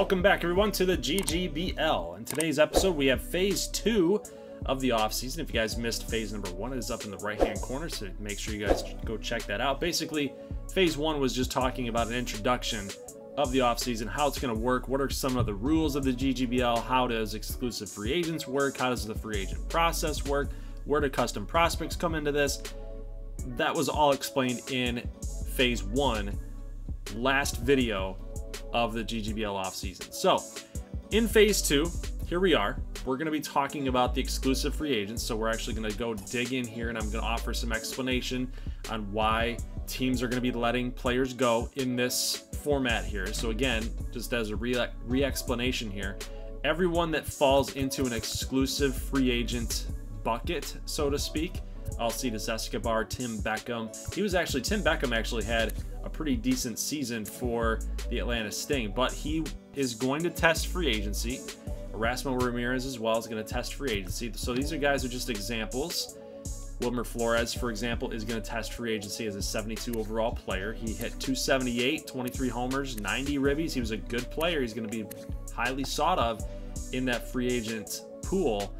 Welcome back, everyone, to the GGBL. In today's episode, we have Phase 2 of the offseason. If you guys missed Phase number 1, it is up in the right-hand corner, so make sure you guys go check that out. Basically, Phase 1 was just talking about an introduction of the offseason, how it's going to work, what are some of the rules of the GGBL, how does exclusive free agents work, how does the free agent process work, where do custom prospects come into this. That was all explained in Phase 1, last video of the GGBL offseason. So in Phase 2, here we are. We're going to be talking about the exclusive free agents. So we're actually going to go dig in here, and I'm going to offer some explanation on why teams are going to be letting players go in this format here. So again, just as a re-explanation here, everyone that falls into an exclusive free agent bucket, so to speak, Alcides Escobar, Tim Beckham. Tim Beckham actually had a pretty decent season for the Atlanta Sting, but he is going to test free agency. Erasmo Ramirez as well is going to test free agency. So these are guys who are just examples. Wilmer Flores, for example, is going to test free agency as a 72 overall player. He hit 278, 23 homers, 90 ribbies. He was a good player. He's going to be highly sought of in that free agent pool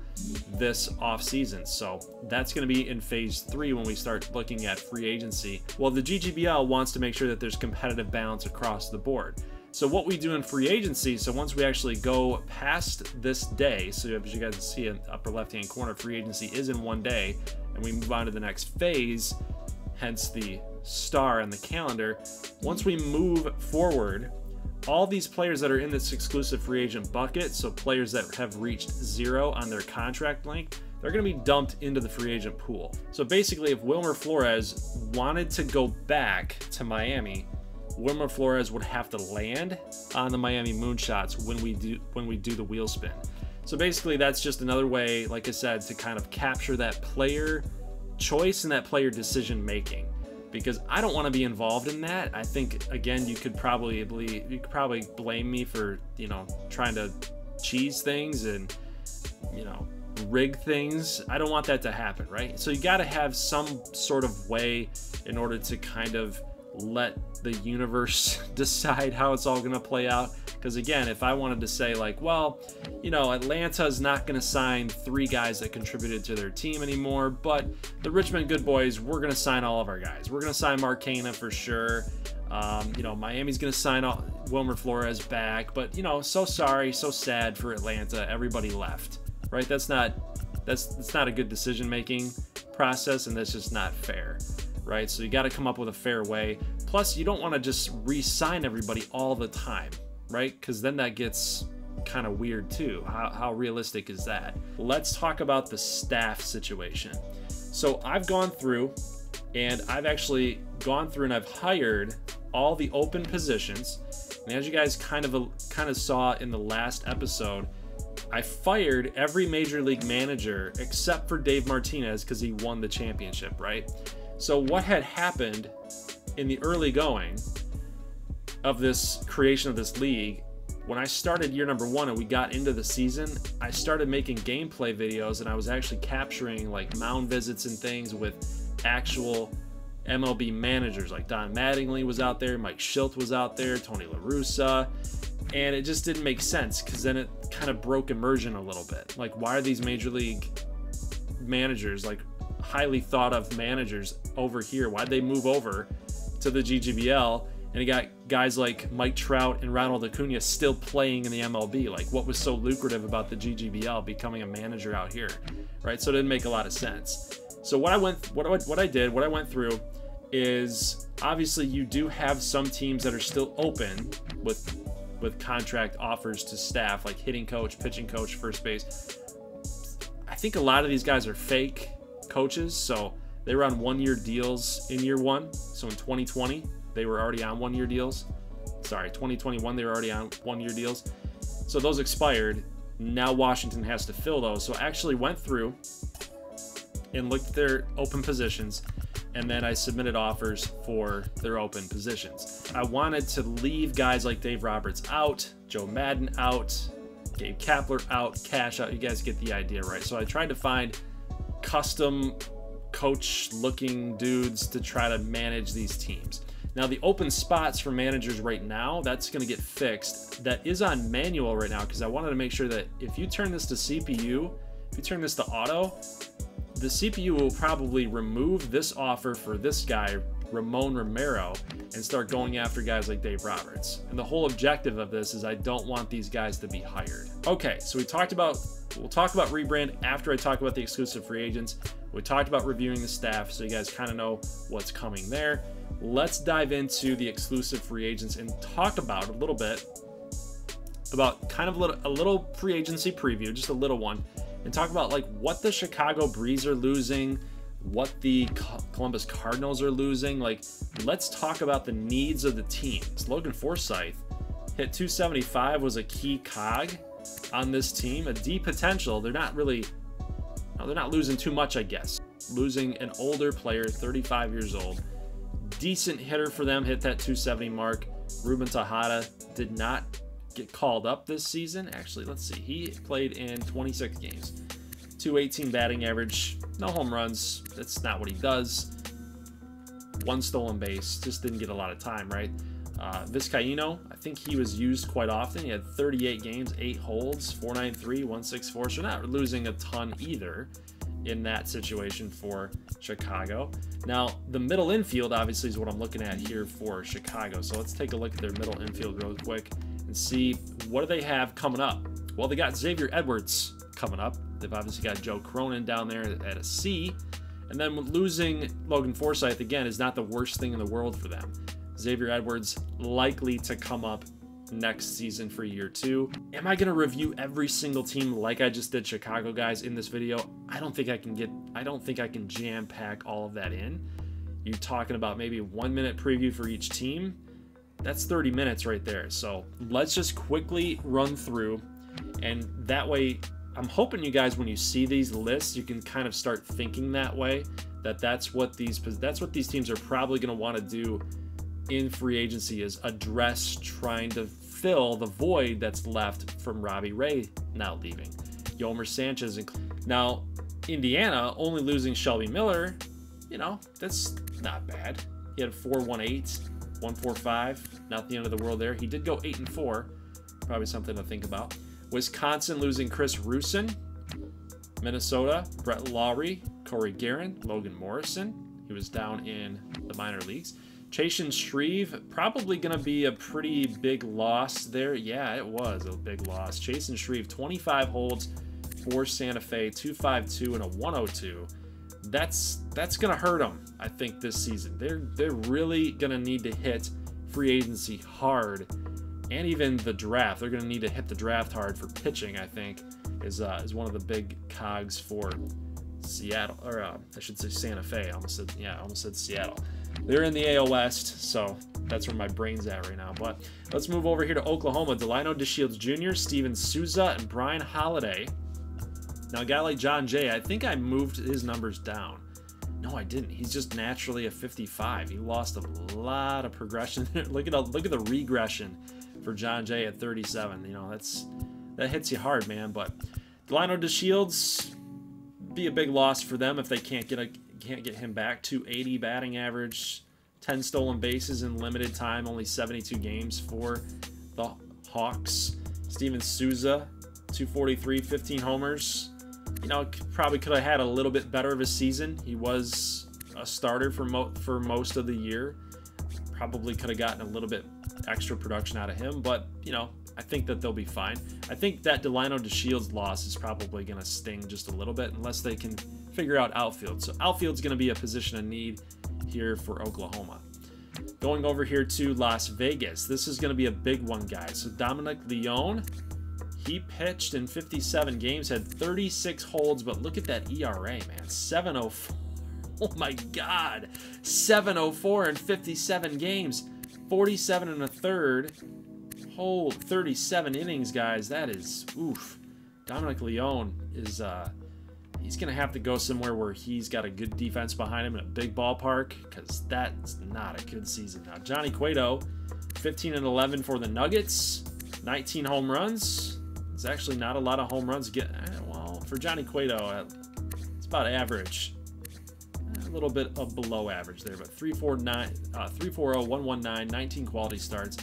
this offseason. So that's going to be in Phase 3 when we start looking at free agency. Well, the GGBL wants to make sure that there's competitive balance across the board. So what we do in free agency, so once we actually go past this day, so as you guys can see in the upper left-hand corner, free agency is in one day, and we move on to the next phase, hence the star on the calendar. Once we move forward, all these players that are in this exclusive free agent bucket, so players that have reached zero on their contract length, they're going to be dumped into the free agent pool. So basically, if Wilmer Flores wanted to go back to Miami, Wilmer Flores would have to land on the Miami Moonshots when we do the wheel spin. So basically, that's just another way, like I said, to kind of capture that player choice and that player decision making, because I don't want to be involved in that. I think, again, you could probably blame me for, you know, trying to cheese things and, you know, rig things. I don't want that to happen, right? So you got to have some sort of way in order to kind of let the universe decide how it's all going to play out. Because again, if I wanted to say like, well, you know, Atlanta's not going to sign three guys that contributed to their team anymore, but the Richmond Good Boys, we're going to sign all of our guys. We're going to sign Mark Canha for sure. You know, Miami's going to sign Wilmer Flores back, but, you know, so sorry, so sad for Atlanta. Everybody left, right? That's not a good decision-making process, and that's just not fair, right? So you got to come up with a fair way. Plus, you don't want to just re-sign everybody all the time, right? Because then that gets kind of weird too. How realistic is that? Let's talk about the staff situation. So I've gone through and I've hired all the open positions. And as you guys kind of saw in the last episode, I fired every major league manager except for Dave Martinez because he won the championship, right? So what had happened in the early going of this creation of this league, when I started year number one and we got into the season, I started making gameplay videos, and I was actually capturing like mound visits and things with actual MLB managers. Like Don Mattingly was out there, Mike Schilt was out there, Tony La Russa, and it just didn't make sense because then it kind of broke immersion a little bit. Like, why are these major league managers, like highly thought of managers, over here? Why'd they move over to the GGBL? And you got guys like Mike Trout and Ronald Acuña still playing in the MLB. Like, what was so lucrative about the GGBL becoming a manager out here, right? So it didn't make a lot of sense. So what I went through is, obviously you do have some teams that are still open with contract offers to staff, like hitting coach, pitching coach, first base. I think a lot of these guys are fake coaches, so they were on one-year deals in year one. So in 2020 they were already on one-year deals. Sorry, 2021 they were already on one-year deals, so those expired. Now Washington has to fill those. So I actually went through and looked at their open positions, and then I submitted offers for their open positions. I wanted to leave guys like Dave Roberts out, Joe Madden out, Gabe Kapler out, Cash out. You guys get the idea, right? So I tried to find custom coach looking dudes to try to manage these teams. Now the open spots for managers right now, that's going to get fixed. That is on manual right now because I wanted to make sure that if you turn this to CPU, if you turn this to auto, the CPU will probably remove this offer for this guy, Ramon Romero, and start going after guys like Dave Roberts. And the whole objective of this is I don't want these guys to be hired. Okay, so we'll talk about rebrand after I talk about the exclusive free agents. We talked about reviewing the staff, so you guys kind of know what's coming there. Let's dive into the exclusive free agents and talk about a little bit about kind of a little free agency preview, just a little one, and talk about like what the Chicago Breeze are losing, what the Columbus Cardinals are losing. Like, let's talk about the needs of the teams. Logan Forsythe hit 275, was a key cog on this team, a D potential. They're not really, no, they're not losing too much, I guess. Losing an older player, 35 years old. Decent hitter for them, hit that 270 mark. Ruben Tejada did not get called up this season. Actually, let's see, he played in 26 games. 218 batting average, no home runs. That's not what he does. One stolen base, just didn't get a lot of time, right? Vizcaino, I think he was used quite often. He had 38 games, 8 holds, 493, 164. So not losing a ton either in that situation for Chicago. Now, the middle infield obviously is what I'm looking at here for Chicago. So let's take a look at their middle infield real quick and see what do they have coming up. Well, they got Xavier Edwards coming up. They've obviously got Joe Cronin down there at a C. And then losing Logan Forsythe again is not the worst thing in the world for them. Xavier Edwards likely to come up next season for year 2. Am I going to review every single team like I just did Chicago, guys, in this video? I don't think I can jam pack all of that in. You're talking about maybe a 1-minute preview for each team. That's 30 minutes right there. So let's just quickly run through, and that way I'm hoping you guys, when you see these lists, you can kind of start thinking that way, that's what these teams are probably going to want to do in free agency, is address trying to fill the void that's left from Robbie Ray now leaving, Yomer Sanchez. Now, Indiana only losing Shelby Miller, you know, that's not bad. He had a 4.18, 1.45, not the end of the world there. He did go 8-4, probably something to think about. Wisconsin losing Chris Rusin, Minnesota, Brett Lawrie, Corey Guerin, Logan Morrison. He was down in the minor leagues. Chasen Shreve, probably going to be a pretty big loss there. Yeah, it was a big loss. Chasen Shreve, 25 holds for Santa Fe, 2.52 and a 1.02. That's going to hurt them, I think, this season. They're really going to need to hit free agency hard, and even the draft. They're going to need to hit the draft hard for pitching, I think, is one of the big cogs for Seattle, or I should say Santa Fe. I almost said Seattle. They're in the AL West, so that's where my brain's at right now. But let's move over here to Oklahoma. Delino DeShields Jr., Steven Souza, and Brian Holiday. Now, a guy like John Jay, I think I moved his numbers down. No, I didn't. He's just naturally a 55. He lost a lot of progression. Look at the regression for John Jay at 37. You know, that hits you hard, man. But Delino DeShields, be a big loss for them if they can't get him back. 280 batting average, 10 stolen bases in limited time, only 72 games for the Hawks. Steven Souza, 243, 15 homers. You know, probably could have had a little bit better of a season. He was a starter for most of the year. Probably could have gotten a little bit extra production out of him, but, you know, I think that they'll be fine. I think that Delino DeShields loss is probably going to sting just a little bit unless they can figure out outfield. So outfield's going to be a position of need here for Oklahoma. Going over here to Las Vegas, this is going to be a big one, guys. So Dominic Leone, he pitched in 57 games, had 36 holds, but look at that ERA, man. 7.04. Oh my God, 7.04 in 57 games, 47 and a third. Whole 37 innings, guys. That is oof. Dominic Leone is he's gonna have to go somewhere where he's got a good defense behind him in a big ballpark, because that's not a good season. Now Johnny Cueto, 15 and 11 for the Nuggets, 19 home runs. It's actually not a lot of home runs. Well, for Johnny Cueto, it's about average. a little bit of below average there, but 3.40, 119, 19 quality starts.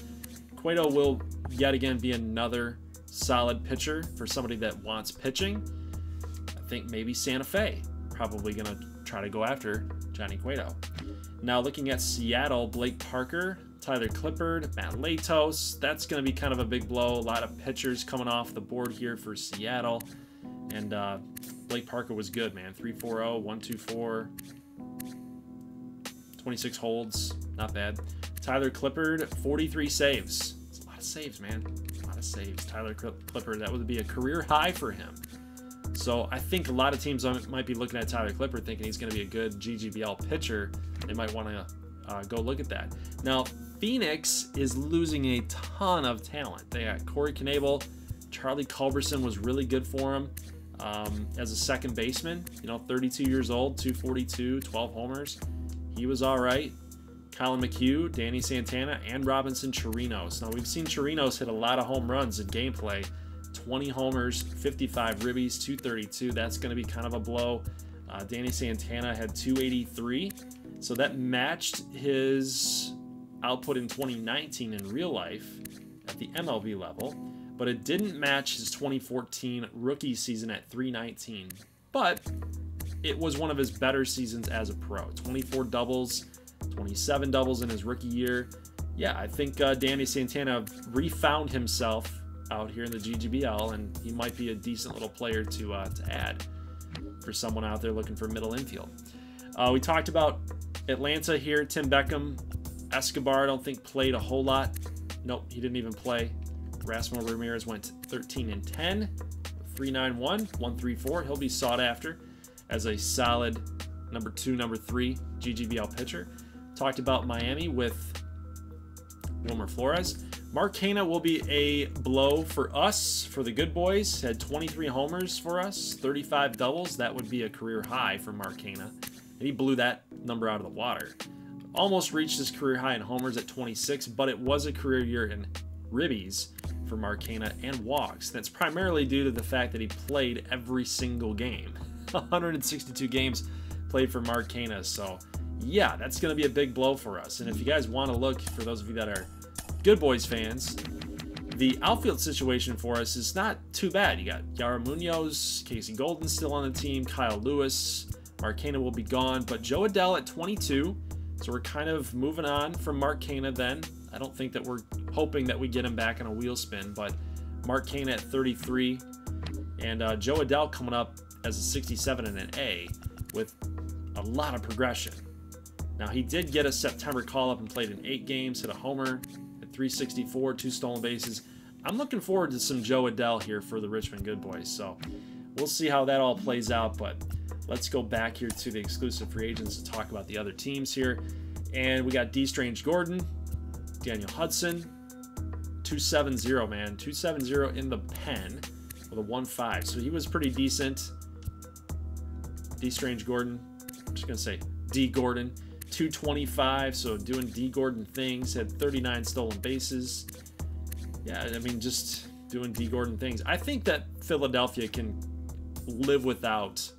Cueto will yet again be another solid pitcher for somebody that wants pitching. I think maybe Santa Fe probably going to try to go after Johnny Cueto. Now looking at Seattle, Blake Parker, Tyler Clippard, Matt Latos. That's going to be kind of a big blow. A lot of pitchers coming off the board here for Seattle. And Blake Parker was good, man. 3.40, 124, 26 holds. Not bad. Tyler Clippard, 43 saves. It's a lot of saves, man. A lot of saves. Tyler Clippard, that would be a career high for him. So I think a lot of teams might be looking at Tyler Clippard thinking he's going to be a good GGBL pitcher. They might want to go look at that. Now, Phoenix is losing a ton of talent. They got Corey Knebel. Charlie Culberson was really good for him as a second baseman. You know, 32 years old, 242, 12 homers. He was all right. Colin McHugh, Danny Santana, and Robinson Chirinos. Now, we've seen Chirinos hit a lot of home runs in gameplay. 20 homers, 55 ribbies, 232. That's going to be kind of a blow. Danny Santana had 283. So that matched his output in 2019 in real life at the MLB level. But it didn't match his 2014 rookie season at 319. But it was one of his better seasons as a pro. 24 doubles, 27 doubles in his rookie year. Yeah, I think Danny Santana refound himself out here in the GGBL, and he might be a decent little player to add for someone out there looking for middle infield. We talked about Atlanta here. Tim Beckham, Escobar, I don't think played a whole lot. Nope, he didn't even play. Erasmo Ramirez went 13-10, 3.91, 134. He'll be sought after as a solid number 2, number 3 GGBL pitcher. Talked about Miami with Wilmer Flores. Mark Canha will be a blow for us, for the Good Boys. Had 23 homers for us, 35 doubles. That would be a career high for Mark Canha, and he blew that number out of the water. Almost reached his career high in homers at 26, but it was a career year in ribbies for Mark Canha and walks. That's primarily due to the fact that he played every single game. 162 games played for Mark Canha. So yeah, that's going to be a big blow for us. And if you guys want to look, for those of you that are Good Boys fans, the outfield situation for us is not too bad. You got Yara Munoz, Casey Golden still on the team, Kyle Lewis. Mark Canha will be gone, but Jo Adell at 22. So we're kind of moving on from Mark Canha then. I don't think that we're hoping that we get him back on a wheel spin, but Mark Canha at 33, and Jo Adell coming up as a 67 and an A with a lot of progression. Now, he did get a September call-up and played in 8 games, hit a homer at 364, 2 stolen bases. I'm looking forward to some Jo Adell here for the Richmond Good Boys, so we'll see how that all plays out, but let's go back here to the exclusive free agents to talk about the other teams here. And we got D. Strange Gordon, Daniel Hudson, 270, man. 270 in the pen with a 1.5. So he was pretty decent. D. Strange Gordon, I'm just going to say D. Gordon, 225. So doing D. Gordon things, had 39 stolen bases. Yeah, I mean, just doing D. Gordon things. I think that Philadelphia can live without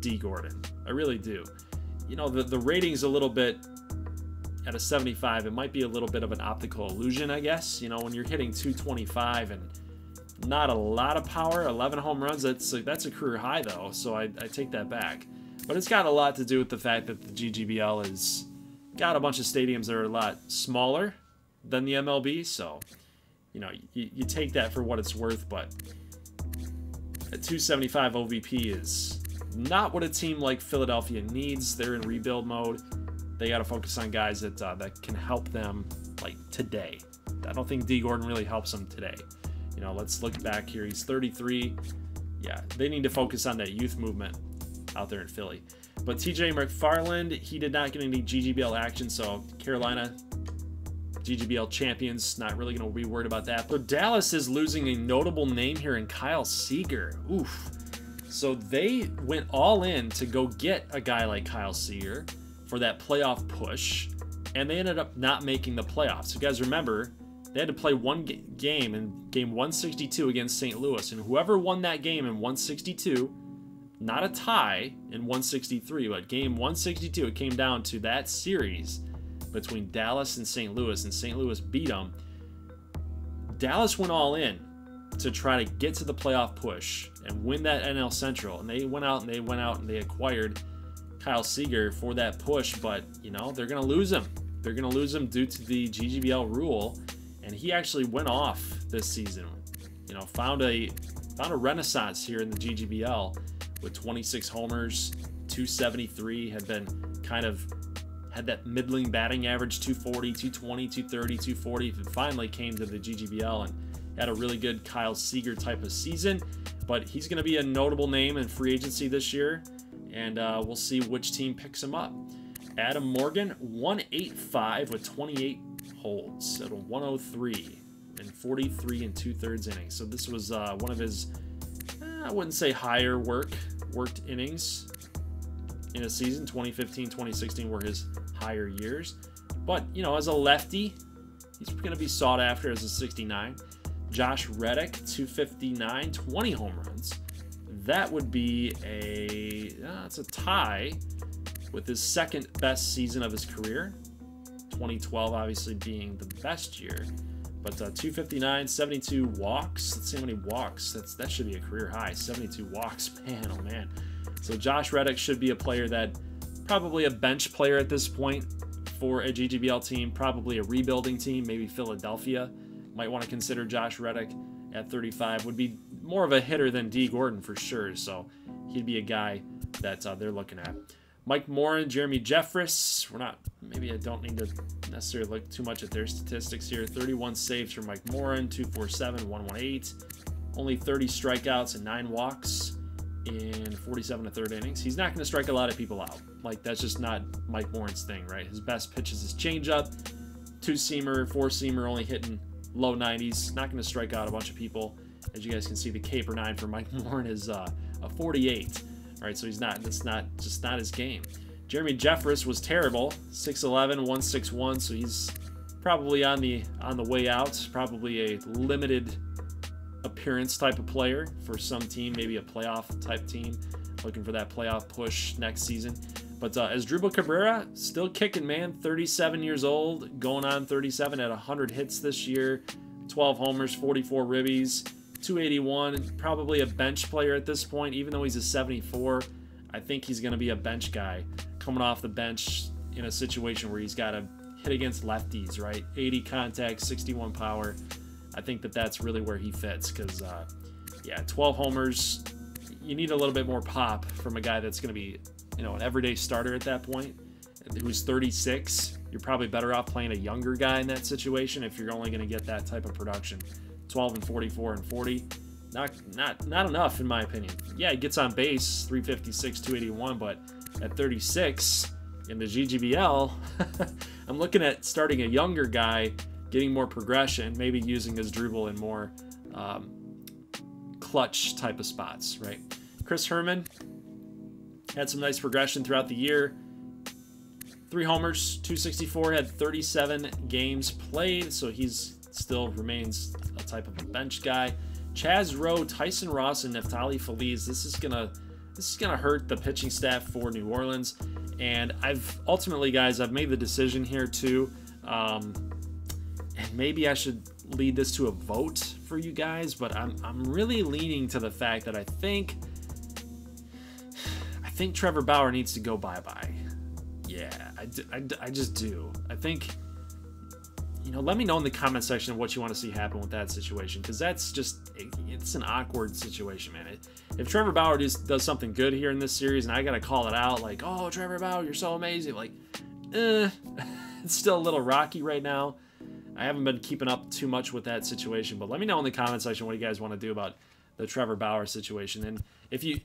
D. Gordon. I really do. You know, the rating's a little bit at a 75, it might be a little bit of an optical illusion, I guess. You know, when you're hitting 225 and not a lot of power, 11 home runs, that's a career high though, so I take that back. But it's got a lot to do with the fact that the GGBL has got a bunch of stadiums that are a lot smaller than the MLB, so, you know, you take that for what it's worth, but a 275 OVP is not what a team like Philadelphia needs. They're in rebuild mode. They got to focus on guys that can help them, like, today. I don't think D. Gordon really helps them today. You know, let's look back here. He's 33. Yeah, they need to focus on that youth movement out there in Philly. But TJ McFarland, he did not get any GGBL action, so Carolina, GGBL champions, not really going to be worried about that. But Dallas is losing a notable name here in Kyle Seager. Oof. So they went all in to go get a guy like Kyle Seager for that playoff push, and they ended up not making the playoffs. You guys remember, they had to play one game in game 162 against St. Louis, and whoever won that game in 162 not a tie in 163, but game 162, it came down to that series between Dallas and St. Louis, and St. Louis beat them. Dallas went all in to try to get to the playoff push and win that NL Central, and they went out and they acquired Kyle Seager for that push, but you know, they're gonna lose him. They're gonna lose him due to the GGBL rule, and he actually went off this season. You know, found a renaissance here in the GGBL with 26 homers, 273, had been kind of had that middling batting average, 240, 220, 230, 240, and finally came to the GGBL and had a really good Kyle Seager type of season. But he's gonna be a notable name in free agency this year, and we'll see which team picks him up. Adam Morgan, 185 with 28 holds at a 103 and 43 and 2/3 innings. So this was one of his, I wouldn't say higher worked innings in a season. 2015, 2016 were his higher years. But, you know, as a lefty, he's going to be sought after as a 69. Josh Reddick, 259, 20 home runs. That would be a, it's a tie with his second best season of his career, 2012 obviously being the best year, but 259, 72 walks. Let's see how many walks. That should be a career high, 72 walks, man, oh man. So Josh Reddick should be a player that, probably a bench player at this point for a GGBL team, probably a rebuilding team, maybe Philadelphia might want to consider Josh Reddick at 35, would be more of a hitter than D. Gordon for sure, so he'd be a guy that they're looking at. Mike Morin, Jeremy Jeffress, maybe I don't need to necessarily look too much at their statistics here. 31 saves for Mike Morin, 247, 118. Only 30 strikeouts and 9 walks in 47 1/3 innings. He's not going to strike a lot of people out. Like, that's just not Mike Morin's thing, right? His best pitch is his changeup, 2-seamer, 4-seamer, only hitting low 90s. Not going to strike out a bunch of people. As you guys can see, the caper 9 for Mike Morin is a 48. All right, so that's just not his game. Jeremy Jeffress was terrible, 6'11", 161, so he's probably on the way out, probably a limited appearance type of player for some team, maybe a playoff type team, looking for that playoff push next season. But Asdrubal Cabrera, still kicking, man, 37 years old, going on 37, at 100 hits this year, 12 homers, 44 ribbies, 281, probably a bench player at this point. Even though he's a 74, I think he's going to be a bench guy coming off the bench in a situation where he's got to hit against lefties, right? 80 contact, 61 power. I think that that's really where he fits because, yeah, 12 homers. You need a little bit more pop from a guy that's going to be, you know, an everyday starter at that point, who's 36. You're probably better off playing a younger guy in that situation if you're only going to get that type of production. 12 and 44 and 40, not enough in my opinion. Yeah, he gets on base, 356, 281, but at 36 in the GGBL, I'm looking at starting a younger guy, getting more progression, maybe using his dribble in more clutch type of spots, right? Chris Herman had some nice progression throughout the year. 3 homers, 264, had 37 games played, so he's still remains a type of a bench guy. Chaz Rowe, Tyson Ross, and Naftali Feliz. This is gonna hurt the pitching staff for New Orleans. And I've ultimately, guys, I've made the decision here too. And maybe I should lead this to a vote for you guys, but I'm really leaning to the fact that I think Trevor Bauer needs to go bye-bye. Yeah, I just do. I think. You know, let me know in the comment section what you want to see happen with that situation, because that's just, it's an awkward situation, man. If Trevor Bauer just does something good here in this series and I got to call it out, like, oh, Trevor Bauer, you're so amazing, like, it's still a little rocky right now. I haven't been keeping up too much with that situation, but let me know in the comment section what you guys want to do about the Trevor Bauer situation. And if you,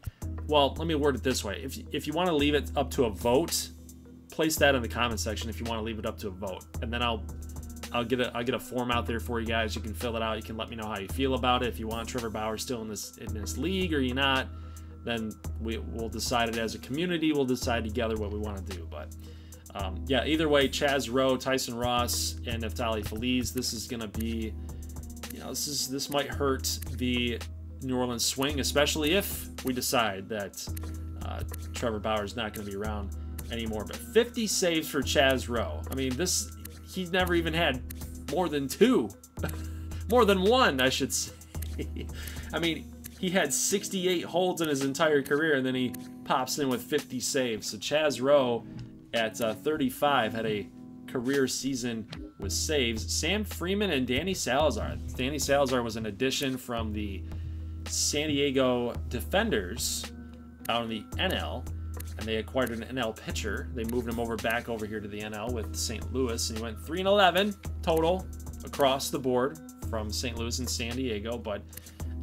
well, let me word it this way. If you want to leave it up to a vote, place that in the comment section if you want to leave it up to a vote, and then I'll get a form out there for you guys. You can fill it out. You can let me know how you feel about it. If you want Trevor Bauer still in this league or you're not, then we'll decide it as a community. We'll decide together what we want to do. But yeah, either way, Chaz Rowe, Tyson Ross, and Naftali Feliz. This is gonna be, you know, this might hurt the New Orleans swing, especially if we decide that Trevor Bauer's not going to be around anymore. But 50 saves for Chaz Rowe. I mean, this, he's never even had more than two. More than one, I should say. I mean, he had 68 holds in his entire career, and then he pops in with 50 saves. So Chaz Rowe, at 35, had a career season with saves. Sam Freeman and Danny Salazar. Danny Salazar was an addition from the San Diego Defenders out in the NL, and they acquired an NL pitcher. They moved him over back over here to the NL with St. Louis, and he went 3-11 total across the board from St. Louis and San Diego. But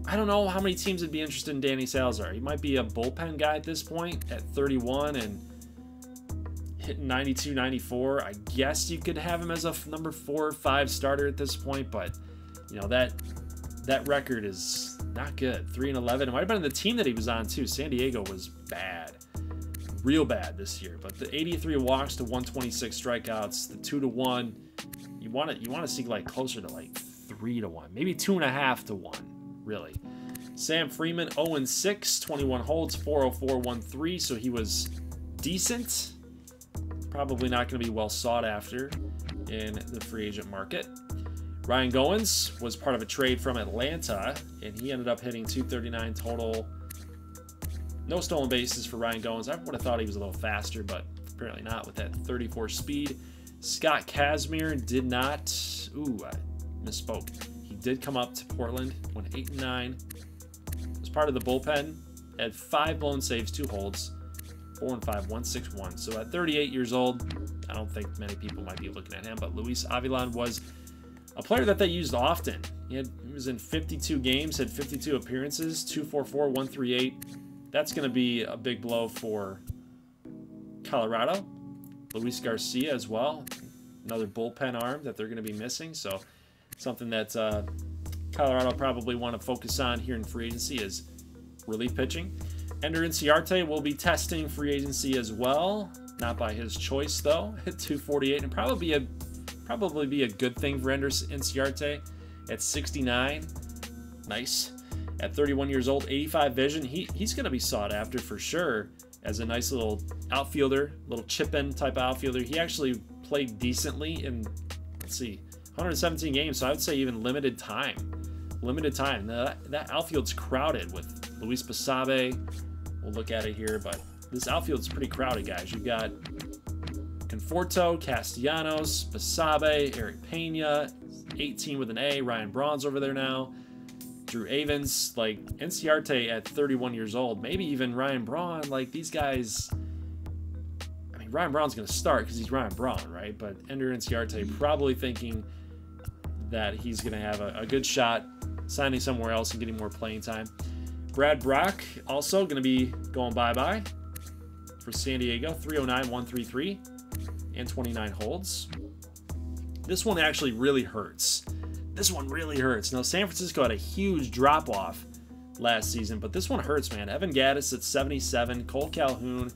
I don't know how many teams would be interested in Danny Salazar. He might be a bullpen guy at this point at 31 and hitting 92, 94. I guess you could have him as a number 4 or 5 starter at this point, but you know, that record is not good. 3-11. It might have been the team that he was on too. San Diego was bad, real bad this year. But the 83 walks to 126 strikeouts, the 2-1. You want to see like closer to like 3-1, maybe 2.5-1. Really. Sam Freeman, 0-6, 21 holds, 4.04, 1.3, so he was decent. Probably not going to be well sought after in the free agent market. Ryan Goins was part of a trade from Atlanta, and he ended up hitting 239 total. No stolen bases for Ryan Goins. I would have thought he was a little faster, but apparently not with that 34 speed. Scott Kazmir did not. Ooh, I misspoke. Did come up to Portland, went 8-9. Was part of the bullpen, had 5 blown saves, 2 holds, 4.5, 1.61. So at 38 years old, I don't think many people might be looking at him. But Luis Avilan was a player that they used often. He was in 52 games, had 52 appearances, 2.44, 1.38. That's going to be a big blow for Colorado. Luis Garcia as well, another bullpen arm that they're going to be missing. So something that Colorado probably want to focus on here in free agency is relief pitching. Ender Inciarte will be testing free agency as well, not by his choice though, at 248, and probably be a good thing for Ender Inciarte at 69. Nice. At 31 years old, 85 vision. He's going to be sought after for sure as a nice little outfielder, little chip-in type outfielder. He actually played decently in, let's see, 117 games, so I would say even limited time. Limited time. That outfield's crowded with Luis Basabe. We'll look at it here, but this outfield's pretty crowded, guys. You've got Conforto, Castellanos, Basabe, Eric Peña, 18 with an A, Ryan Braun's over there now, Drew Avins, like Inciarte at 31 years old, maybe even Ryan Braun, like these guys. I mean, Ryan Braun's going to start because he's Ryan Braun, right? But Ender Inciarte probably thinking that he's going to have a good shot signing somewhere else and getting more playing time. Brad Brock also going to be going bye-bye for San Diego. 309, 133, and 29 holds. This one actually really hurts. This one really hurts. Now, San Francisco had a huge drop-off last season, but this one hurts, man. Evan Gaddis at 77, Cole Calhoun.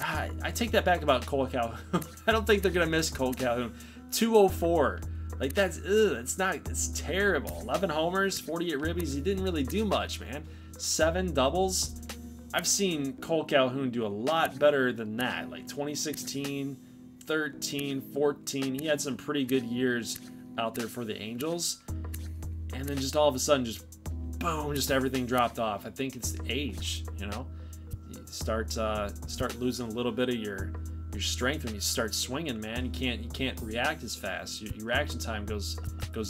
I take that back about Cole Calhoun. I don't think they're going to miss Cole Calhoun. 204. Like, that's, ugh, it's terrible. 11 homers, 48 ribbies. He didn't really do much, man. 7 doubles. I've seen Cole Calhoun do a lot better than that. Like, 2016, 13, 14. He had some pretty good years out there for the Angels. And then just all of a sudden, just boom, just everything dropped off. I think it's the age, you know? You start losing a little bit of your strength when you start swinging, man. You can't react as fast. Your reaction time goes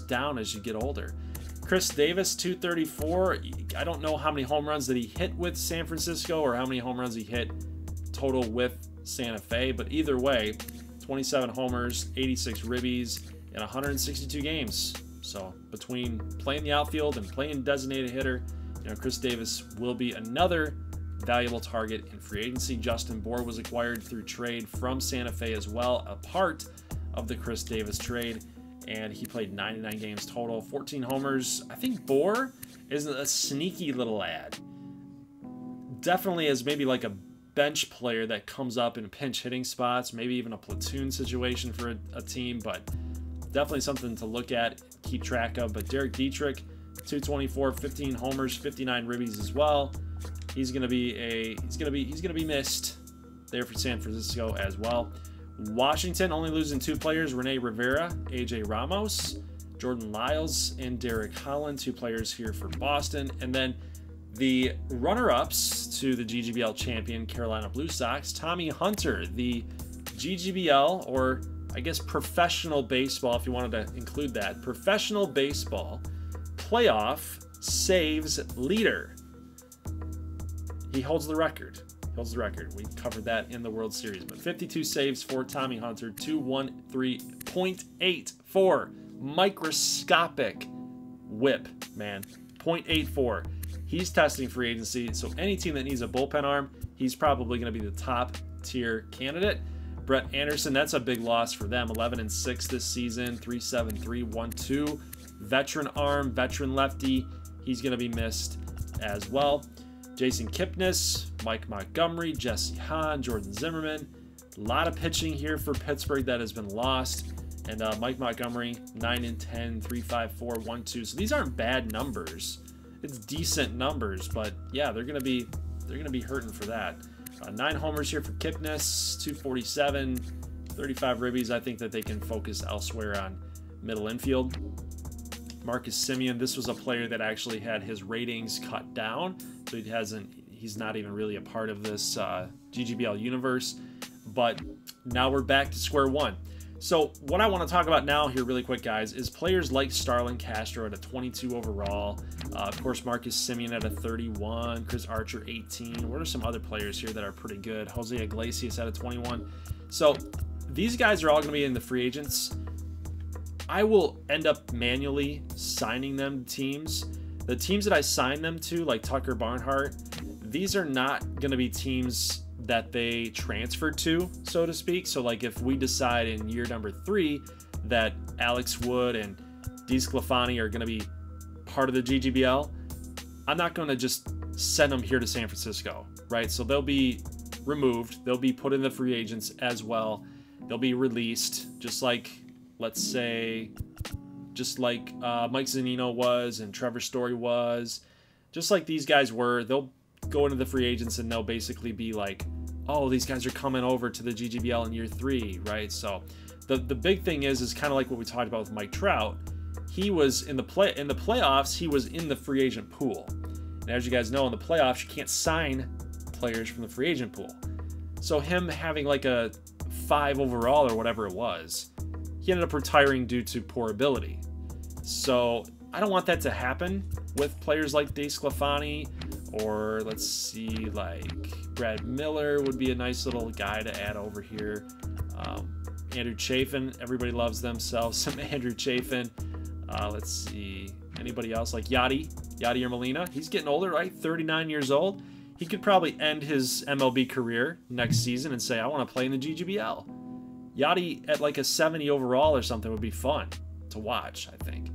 down as you get older. Chris Davis, 234. I don't know how many home runs that he hit with San Francisco or how many home runs he hit total with Santa Fe, but either way, 27 homers, 86 ribbies, and 162 games. So between playing the outfield and playing designated hitter, you know, Chris Davis will be another valuable target in free agency. Justin Bohr was acquired through trade from Santa Fe as well, a part of the Chris Davis trade, and he played 99 games total, 14 homers. I think Bohr is a sneaky little ad. Definitely as maybe like a bench player that comes up in pinch hitting spots, maybe even a platoon situation for a team, but definitely something to look at, keep track of. But Derek Dietrich, .224, 15 homers, 59 ribbies as well. He's gonna be missed there for San Francisco as well. Washington only losing two players: Rene Rivera, AJ Ramos, Jordan Lyles, and Derek Holland. Two players here for Boston. And then the runner-ups to the GGBL champion Carolina Blue Sox, Tommy Hunter, the GGBL, or I guess professional baseball, if you wanted to include that, professional baseball playoff saves leader. He holds the record. We covered that in the World Series. But 52 saves for Tommy Hunter, 213.84. Microscopic whip, man. 0.84. He's testing free agency, so any team that needs a bullpen arm, he's probably going to be the top tier candidate. Brett Anderson, that's a big loss for them. 11-6 this season, 3.73, 1.2. Veteran arm, veteran lefty. He's going to be missed as well. Jason Kipnis, Mike Montgomery, Jesse Hahn, Jordan Zimmerman. A lot of pitching here for Pittsburgh that has been lost. And Mike Montgomery, 9-10, 3.54, 1.2. So these aren't bad numbers. It's decent numbers, but yeah, they're gonna be hurting for that. 9 homers here for Kipnis, 2.47, 35 ribbies. I think that they can focus elsewhere on middle infield. Marcus Semien, this was a player that actually had his ratings cut down. So he's not even really a part of this GGBL universe, but now we're back to square one. So what I want to talk about now here really quick, guys, is players like Starlin Castro at a 22 overall. Of course, Marcus Semien at a 31, Chris Archer 18. What are some other players here that are pretty good? Jose Iglesias at a 21. So these guys are all going to be in the free agents. I will end up manually signing them to teams. The teams that I signed them to, like Tucker Barnhart, these are not going to be teams that they transferred to, so to speak. So, like, if we decide in year number 3 that Alex Wood and Dee Sclafani are going to be part of the GGBL, I'm not going to just send them here to San Francisco, right? So they'll be removed. They'll be put in the free agents as well. They'll be released, just like, let's say, Mike Zunino was and Trevor Story was, just like these guys were. They'll go into the free agents and they'll basically be like, oh, these guys are coming over to the GGBL in year 3, right? So the big thing is kind of like what we talked about with Mike Trout. He was in the playoffs. He was in the free agent pool, and as you guys know, in the playoffs you can't sign players from the free agent pool. So him having like a 5 overall or whatever it was, he ended up retiring due to poor ability. So I don't want that to happen with players like Dave Sclafani, or let's see, like Brad Miller would be a nice little guy to add over here. Andrew Chafin, everybody loves themselves some Andrew Chafin. Let's see, anybody else like Yadier Molina? He's getting older, right? 39 years old. He could probably end his MLB career next season and say, I want to play in the GGBL. Yadi at like a 70 overall or something would be fun to watch, I think.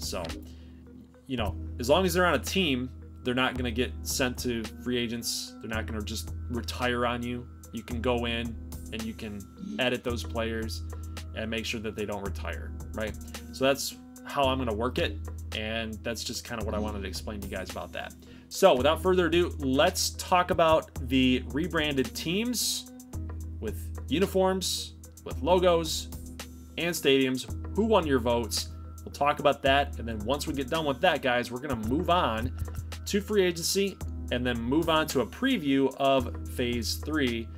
So, you know, as long as they're on a team, they're not going to get sent to free agents. They're not going to just retire on you. You can go in and you can edit those players and make sure that they don't retire, right? So that's how I'm going to work it, and that's just kind of what I wanted to explain to you guys about that. So without further ado, let's talk about the rebranded teams with uniforms, with logos, and stadiums. Who won your votes? We'll talk about that, and then once we get done with that, guys, we're going to move on to free agency and then move on to a preview of phase 3.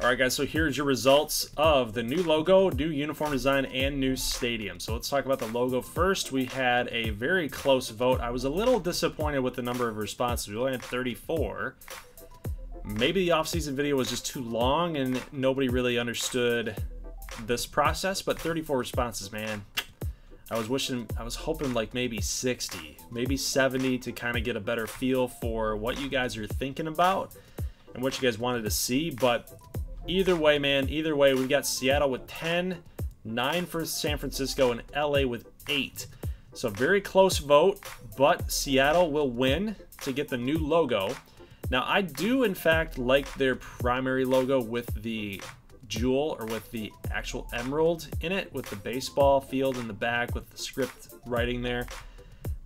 All right, guys, so here's your results of the new logo, new uniform design, and new stadium. So let's talk about the logo first. We had a very close vote. I was a little disappointed with the number of responses. We only had 34. Maybe the off-season video was just too long and nobody really understood this process, but 34 responses, man. I was hoping like maybe 60, maybe 70 to kind of get a better feel for what you guys are thinking about and what you guys wanted to see. But either way, man, either way, we got Seattle with 10, 9 for San Francisco, and LA with 8. So very close vote, but Seattle will win to get the new logo. Now I do in fact like their primary logo with the jewel, or with the actual emerald in it, with the baseball field in the back with the script writing there.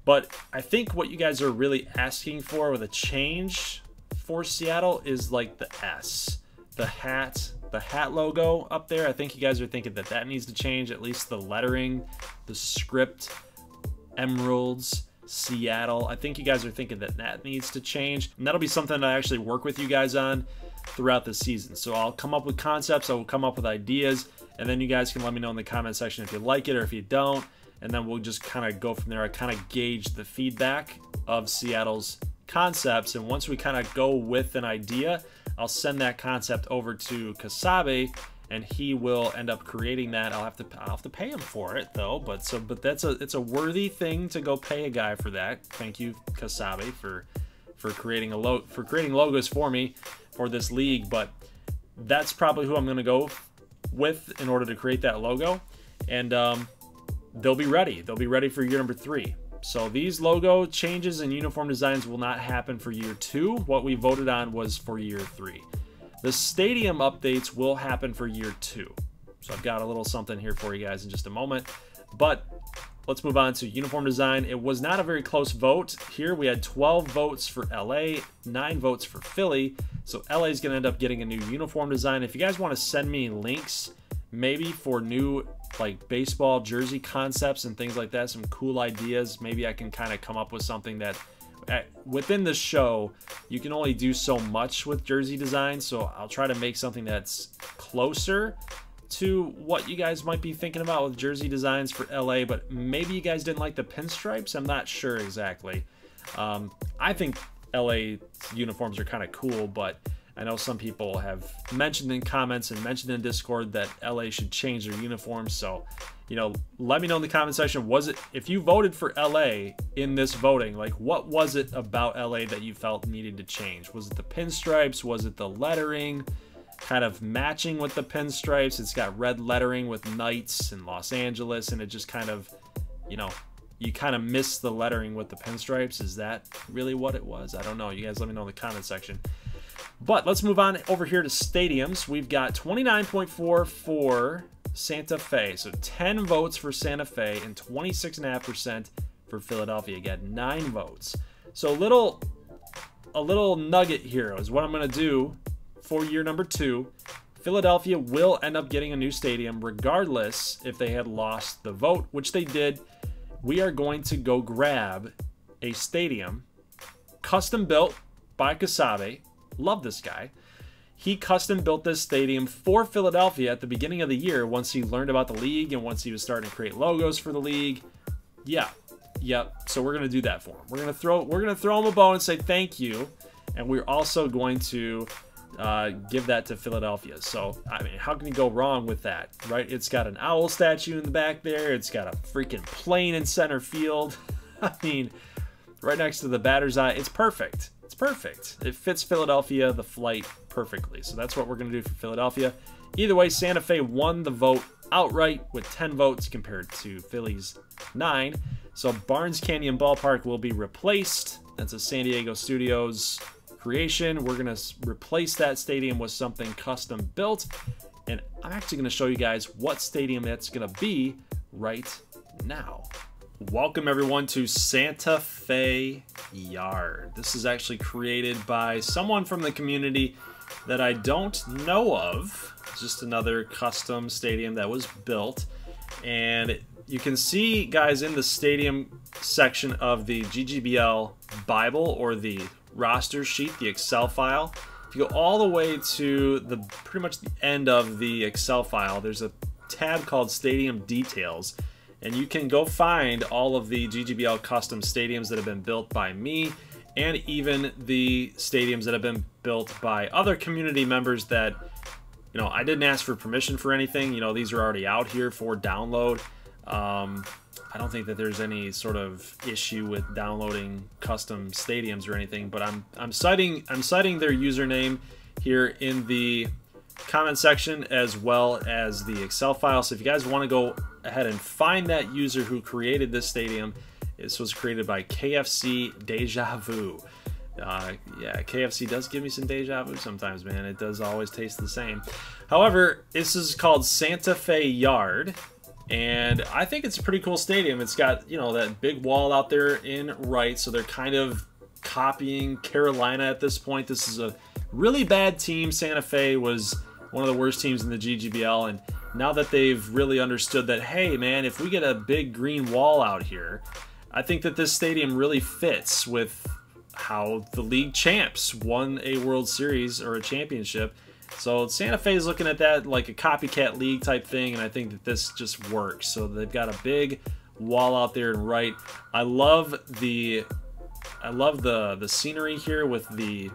But I think what you guys are really asking for with a change for Seattle is like the S, the hat logo up there. I think you guys are thinking that that needs to change, at least the lettering, the script, Emeralds, Seattle. I think you guys are thinking that that needs to change. And that'll be something that I actually work with you guys on throughout the season. So I'll come up with concepts, I will come up with ideas, and then you guys can let me know in the comment section if you like it or if you don't. And then we'll just kind of go from there. I kind of gauge the feedback of Seattle's concepts. And once we kind of go with an idea, I'll send that concept over to Kasabe and he will end up creating that. I'll have to pay him for it though. But that's it's a worthy thing to go pay a guy for that. Thank you, Kasabe, for creating logos for me for this league. But that's probably who I'm gonna go with in order to create that logo. And they'll be ready. They'll be ready for year number 3. So these logo changes and uniform designs will not happen for year 2. What we voted on was for year 3. The stadium updates will happen for year 2. So I've got a little something here for you guys in just a moment. But let's move on to uniform design. It was not a very close vote. Here we had 12 votes for LA, 9 votes for Philly. So LA is going to end up getting a new uniform design. If you guys want to send me links, maybe for new like baseball jersey concepts and things like that, some cool ideas, maybe I can kind of come up with something that within the show, you can only do so much with jersey design. So I'll try to make something that's closer to what you guys might be thinking about with jersey designs for LA, but maybe you guys didn't like the pinstripes. I'm not sure exactly. I think LA uniforms are kind of cool, but I know some people have mentioned in comments and mentioned in Discord that LA should change their uniforms. So, you know, let me know in the comment section, was it, if you voted for LA in this voting, like what was it about LA that you felt needed to change? Was it the pinstripes? Was it the lettering kind of matching with the pinstripes? It's got red lettering with Knights and Los Angeles, and it just kind of, you know, you kind of miss the lettering with the pinstripes. Is that really what it was? I don't know. You guys let me know in the comment section. But let's move on over here to stadiums. We've got 29.4 for Santa Fe. So 10 votes for Santa Fe and 26.5% for Philadelphia. Got 9 votes. So a little nugget here is what I'm going to do for year number 2. Philadelphia will end up getting a new stadium regardless if they had lost the vote, which they did. We are going to go grab a stadium custom built by Kasabe. Love this guy. He custom built this stadium for Philadelphia at the beginning of the year once he learned about the league and once he was starting to create logos for the league. Yeah. Yep. So we're going to do that for him. We're going to throw him a bone and say thank you, and we're also going to give that to Philadelphia. So, I mean, how can you go wrong with that, right? It's got an owl statue in the back there. It's got a freaking plane in center field. I mean, right next to the batter's eye. It's perfect. It's perfect. It fits Philadelphia, the flight, perfectly. So that's what we're going to do for Philadelphia. Either way, Santa Fe won the vote outright with 10 votes compared to Philly's 9. So Barnes Canyon Ballpark will be replaced. That's a San Diego Studios creation. We're going to replace that stadium with something custom built. And I'm actually going to show you guys what stadium that's going to be right now. Welcome everyone to Santa Fe Yard. This is actually created by someone from the community that I don't know of. It's just another custom stadium that was built. And you can see, guys, in the stadium section of the GGBL Bible or the roster sheet, the Excel file, if you go all the way to the pretty much the end of the Excel file, there's a tab called Stadium Details. And you can go find all of the GGBL custom stadiums that have been built by me and even the stadiums that have been built by other community members that, you know, I didn't ask for permission for anything. You know, these are already out here for download. I don't think that there's any sort of issue with downloading custom stadiums or anything, but I'm citing their username here in the comment section as well as the Excel file. So if you guys want to go ahead and find that user who created this stadium, this was created by KFC Deja Vu. Yeah, KFC does give me some deja vu sometimes, man. It does always taste the same. However, this is called Santa Fe Yard, And I think it's a pretty cool stadium. It's got, you know, that big wall out there in right, so they're kind of copying Carolina at this point. This is a really bad team. Santa Fe was one of the worst teams in the GGBL, and now that they've really understood that, hey man, if we get a big green wall out here, I think that this stadium really fits with how the league champs won a World Series or a championship. So Santa Fe is looking at that like a copycat league type thing, and I think that this just works. So they've got a big wall out there and right. I love the scenery here with the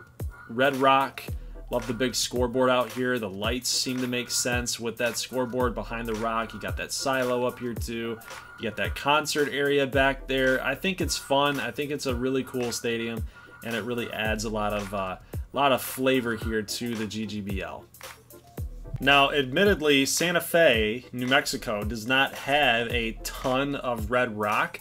red rock. Love the big scoreboard out here. The lights seem to make sense with that scoreboard behind the rock. You got that silo up here too. You got that concert area back there. I think it's fun. I think it's a really cool stadium, and it really adds a lot of flavor here to the GGBL. Now, admittedly, Santa Fe, New Mexico, does not have a ton of red rock.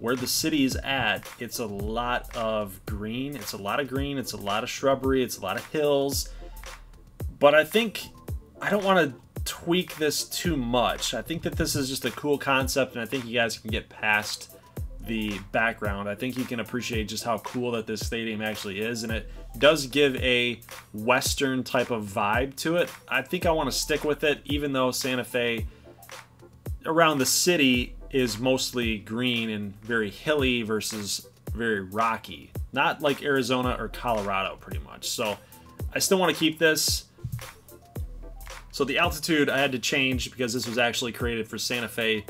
Where the city is at, it's a lot of green. It's a lot of green. It's a lot of shrubbery. It's a lot of hills. But I think I don't want to tweak this too much. I think that this is just a cool concept, and I think you guys can get past the background. I think you can appreciate just how cool that this stadium actually is, and it does give a Western type of vibe to it. I think I want to stick with it, even though Santa Fe around the city is mostly green and very hilly versus very rocky, not like Arizona or Colorado pretty much. So I still want to keep this. So the altitude I had to change because this was actually created for Santa Fe,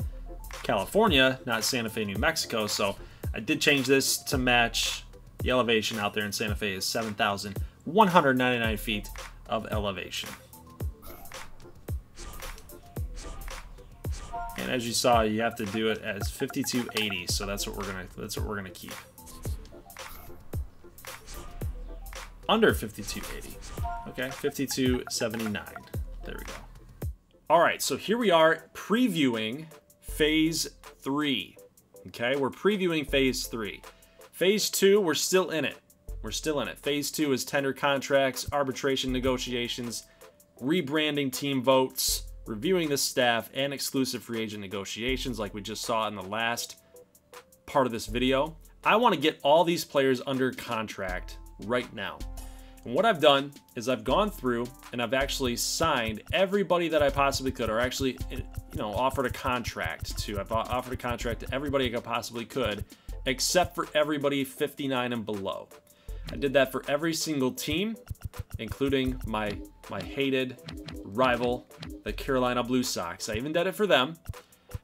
California, not Santa Fe, New Mexico. So I did change this to match the elevation out there in Santa Fe is 7,199 feet of elevation. And as you saw, you have to do it as 5280. So that's what we're gonna keep. Under 5280. Okay, 5279. There we go. All right, so here we are previewing phase 3. Okay, we're previewing phase 3. Phase 2, we're still in it. We're still in it. Phase 2 is tender contracts, arbitration negotiations, rebranding team votes, reviewing the staff, and exclusive free agent negotiations like we just saw in the last part of this video. I want to get all these players under contract right now. And what I've done is I've gone through and I've actually signed everybody that I possibly could, or actually, you know, offered a contract to. I've offered a contract to everybody I possibly could, except for everybody 59 and below. I did that for every single team, including my hated rival, the Carolina Blue Sox. I even did it for them.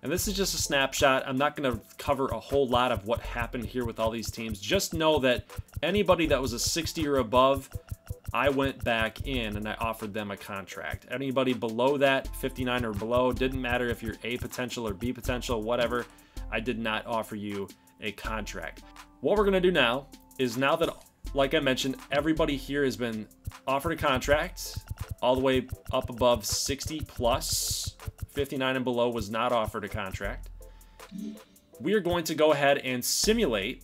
And this is just a snapshot. I'm not going to cover a whole lot of what happened here with all these teams. Just know that anybody that was a 60 or above, I went back in and I offered them a contract. Anybody below that, 59 or below, didn't matter if you're A potential or B potential, whatever, I did not offer you a contract. What we're going to do now is, now that, like I mentioned, everybody here has been offered a contract all the way up above 60 plus. 59 and below was not offered a contract. We are going to go ahead and simulate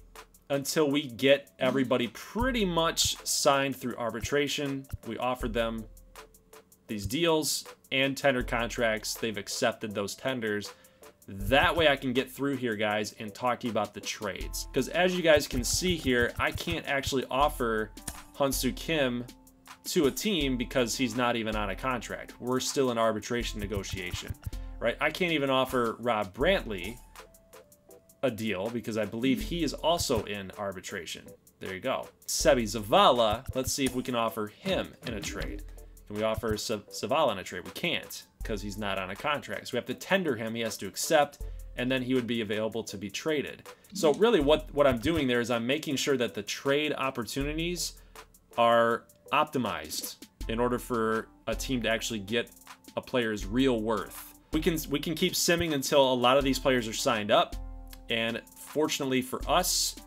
until we get everybody pretty much signed through arbitration. We offered them these deals and tender contracts. They've accepted those tenders. That way I can get through here, guys, and talk to you about the trades. Because as you guys can see here, I can't actually offer Hyun-Soo Kim to a team because he's not even on a contract. We're still in arbitration negotiation, right? I can't even offer Rob Brantley a deal because I believe he is also in arbitration. There you go. Sebi Zavala, let's see if we can offer him in a trade. Can we offer Zavala in a trade? We can't because he's not on a contract. So we have to tender him, he has to accept, and then he would be available to be traded. So really what I'm doing there is I'm making sure that the trade opportunities are optimized in order for a team to actually get a player's real worth. We can keep simming until a lot of these players are signed up, and fortunately for us,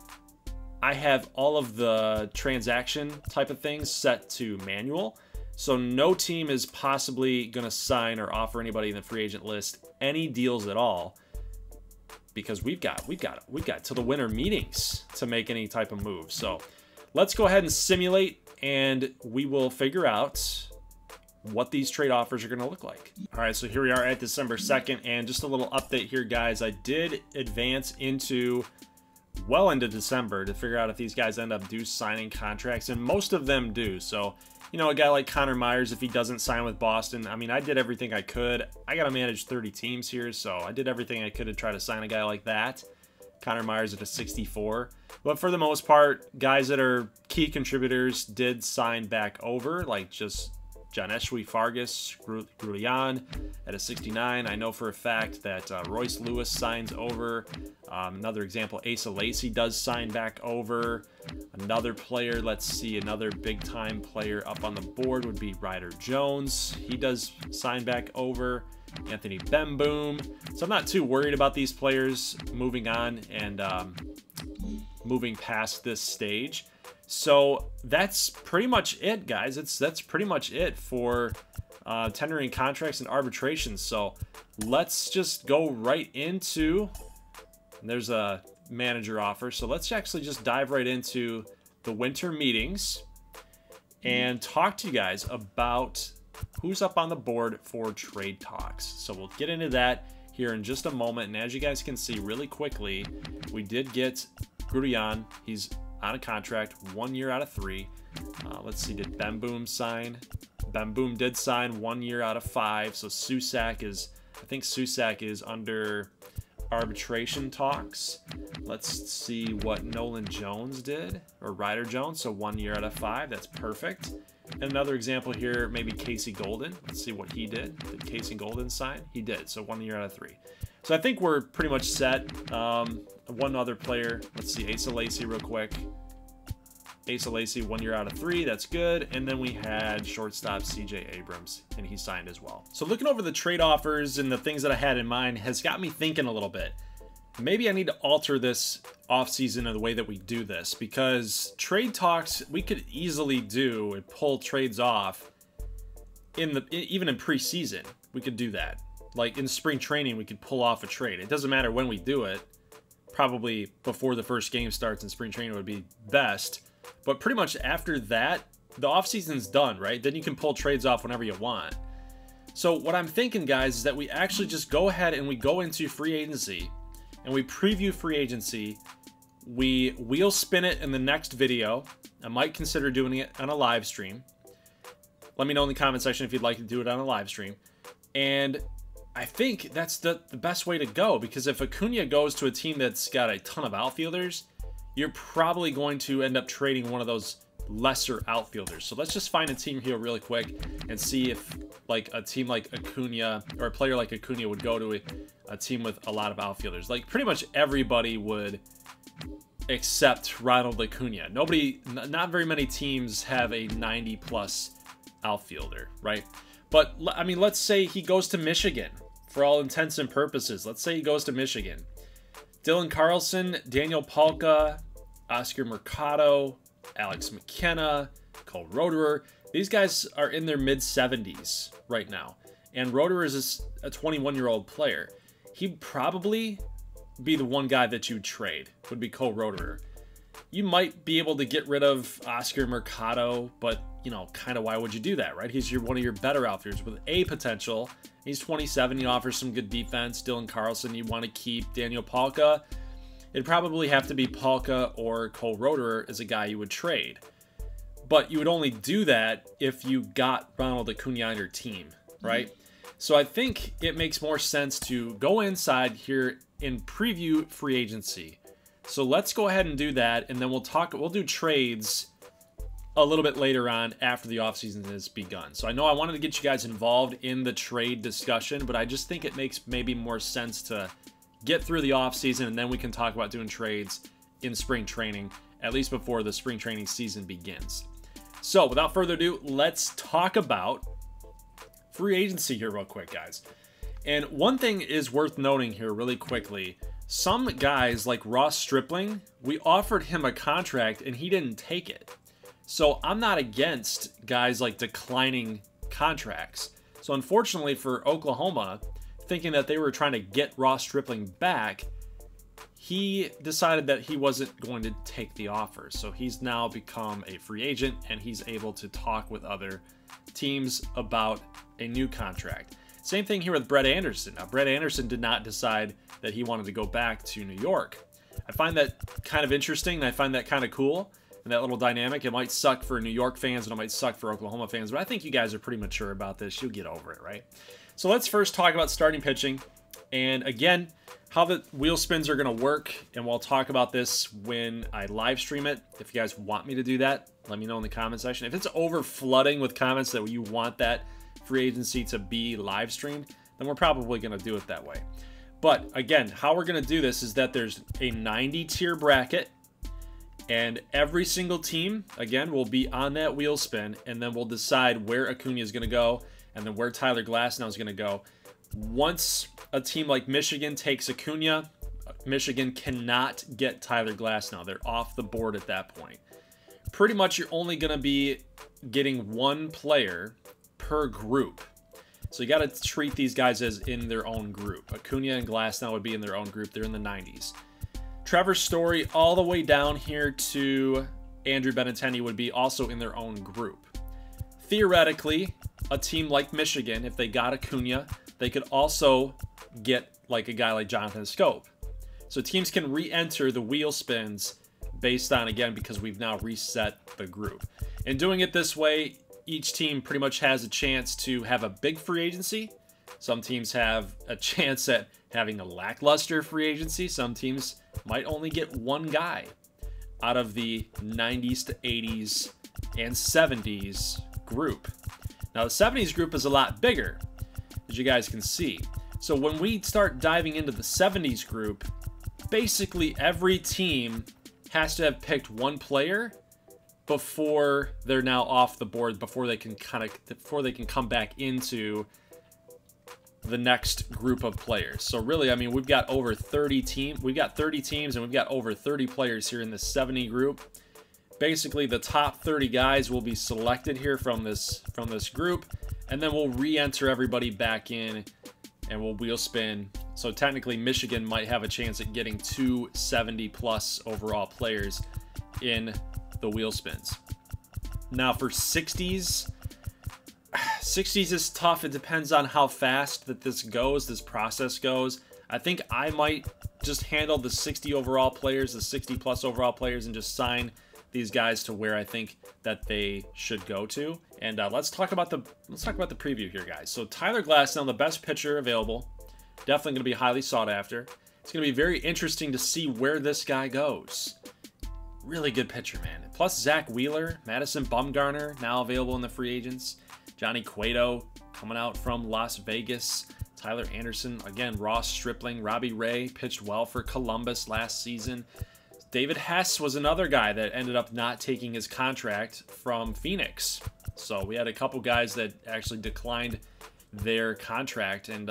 I have all of the transaction type of things set to manual, so no team is possibly going to sign or offer anybody in the free agent list any deals at all, because we've got till the winter meetings to make any type of move. So let's go ahead and simulate, and we will figure out what these trade offers are going to look like. All right, so here we are at December 2nd, and just a little update here, guys. I did advance into well into December to figure out if these guys end up signing contracts, and most of them do. So, you know, a guy like Connor Myers, if he doesn't sign with Boston, I mean, I did everything I could. I got to manage 30 teams here, so I did everything I could to try to sign a guy like that. Connor Myers at a 64. But for the most part, guys that are key contributors did sign back over, like just Joneshwi Fargas, Grulian at a 69. I know for a fact that Royce Lewis signs over. Another example, Asa Lacy does sign back over. Another player, let's see, another big-time player up on the board would be Ryder Jones. He does sign back over. Anthony Bemboom. So I'm not too worried about these players moving on and moving past this stage. So that's pretty much it, guys. That's pretty much it for tendering contracts and arbitration. So let's just go right into, there's a manager offer. So let's actually just dive right into the winter meetings and talk to you guys about who's up on the board for trade talks. So we'll get into that here in just a moment. And as you guys can see really quickly, we did get Grudian. He's on a contract, 1 year out of three. Let's see, did Bemboom sign? Bemboom did sign, 1 year out of five. So Susac is, I think Susac is under arbitration talks. Let's see what Nolan Jones did, or Ryder Jones. So 1 year out of five, that's perfect. And another example here, maybe Casey Golden. Let's see what he did. Did Casey Golden sign? He did, so 1 year out of three. So I think we're pretty much set. One other player, let's see, Asa Lacy real quick. Asa Lacy, 1 year out of three, that's good. And then we had shortstop CJ Abrams, and he signed as well. So looking over the trade offers and the things that I had in mind has got me thinking a little bit. Maybe I need to alter this offseason of the way that we do this, because trade talks, we could easily do and pull trades off in the, even in preseason, we could do that. Like in spring training, we could pull off a trade. It doesn't matter when we do it. Probably before the first game starts in spring training would be best. But pretty much after that, the offseason's done, right? Then you can pull trades off whenever you want. So what I'm thinking, guys, is that we actually just go ahead and we go into free agency and we preview free agency. We wheel spin it in the next video. I might consider doing it on a live stream. Let me know in the comment section if you'd like to do it on a live stream. And I think that's the best way to go, because if Acuña goes to a team that's got a ton of outfielders, you're probably going to end up trading one of those lesser outfielders. So let's just find a team here really quick and see if like a team like Acuña or a player like Acuña would go to a team with a lot of outfielders. Like pretty much everybody would except Ronald Acuña. Not very many teams have a 90 plus outfielder, right? But I mean, let's say he goes to Michigan for all intents and purposes. Let's say he goes to Michigan. Dylan Carlson, Daniel Palka, Oscar Mercado, Alex McKenna, Cole Roederer. These guys are in their mid-70s right now. And Roederer is a 21-year-old player. He'd probably be the one guy that you'd trade, would be Cole Roederer. You might be able to get rid of Oscar Mercado, but, you know, kind of why would you do that, right? He's one of your better outfielders with A potential. He's 27. He offers some good defense. Dylan Carlson, you want to keep. Daniel Palka, it'd probably have to be Palka or Cole Roederer as a guy you would trade. But you would only do that if you got Ronald Acuña on your team, right? So I think it makes more sense to go inside here and preview free agency. So let's go ahead and do that, and then we'll do trades a little bit later on after the offseason has begun. So I know I wanted to get you guys involved in the trade discussion, but I just think it makes maybe more sense to get through the offseason, and then we can talk about doing trades in spring training, at least before the spring training season begins. So without further ado, let's talk about free agency here real quick, guys. And one thing is worth noting here really quickly. Some guys like Ross Stripling, we offered him a contract and he didn't take it. So I'm not against guys like declining contracts. So unfortunately for Oklahoma, thinking that they were trying to get Ross Stripling back, he decided that he wasn't going to take the offer. So he's now become a free agent, and he's able to talk with other teams about a new contract. Same thing here with Brett Anderson. Now, Brett Anderson did not decide that he wanted to go back to New York. I find that kind of interesting, and I find that kind of cool, and that little dynamic. It might suck for New York fans, and it might suck for Oklahoma fans, but I think you guys are pretty mature about this. You'll get over it, right? So let's first talk about starting pitching, and again, how the wheel spins are going to work, and we'll talk about this when I live stream it. If you guys want me to do that, let me know in the comment section. If it's over flooding with comments that you want that free agency to be live streamed, then we're probably going to do it that way. But again, how we're going to do this is that there's a 90-tier bracket, and every single team, again, will be on that wheel spin, and then we'll decide where Acuña is going to go, and then where Tyler Glasnow is going to go. Once a team like Michigan takes Acuña, Michigan cannot get Tyler Glasnow. They're off the board at that point. Pretty much you're only going to be getting one player per group. So you got to treat these guys as in their own group. Acuña and Glasnow would be in their own group. They're in the 90s. Trevor Story all the way down here to Andrew Benintendi would be also in their own group. Theoretically, a team like Michigan, if they got Acuña, they could also get like a guy like Jonathan Scope. So teams can re-enter the wheel spins based on, again, because we've now reset the group. And doing it this way, each team pretty much has a chance to have a big free agency. Some teams have a chance at having a lackluster free agency. Some teams might only get one guy out of the 90s to 80s and 70s group. Now the 70s group is a lot bigger, as you guys can see. So when we start diving into the 70s group, basically every team has to have picked one player before they're now off the board, before they can come back into the next group of players. So really, I mean, we've got over 30 teams. We've got 30 teams, and we've got over 30 players here in the 70 group. Basically, the top 30 guys will be selected here from this group, and then we'll re-enter everybody back in, and we'll wheel spin. So technically, Michigan might have a chance at getting 270-plus overall players in the wheel spins. Now for 60s is tough. It depends on how fast that this process goes. I think I might just handle the 60 overall players, the 60-plus overall players, and just sign these guys to where I think that they should go to. And let's talk about the preview here, guys. So Tyler Glasnow, the best pitcher available, definitely going to be highly sought after. It's going to be very interesting to see where this guy goes. Really good pitcher, man. Plus Zach Wheeler, Madison Bumgarner, now available in the free agents. Johnny Cueto coming out from Las Vegas. Tyler Anderson, again, Ross Stripling. Robbie Ray pitched well for Columbus last season. David Hess was another guy that ended up not taking his contract from Phoenix. So we had a couple guys that actually declined their contract, and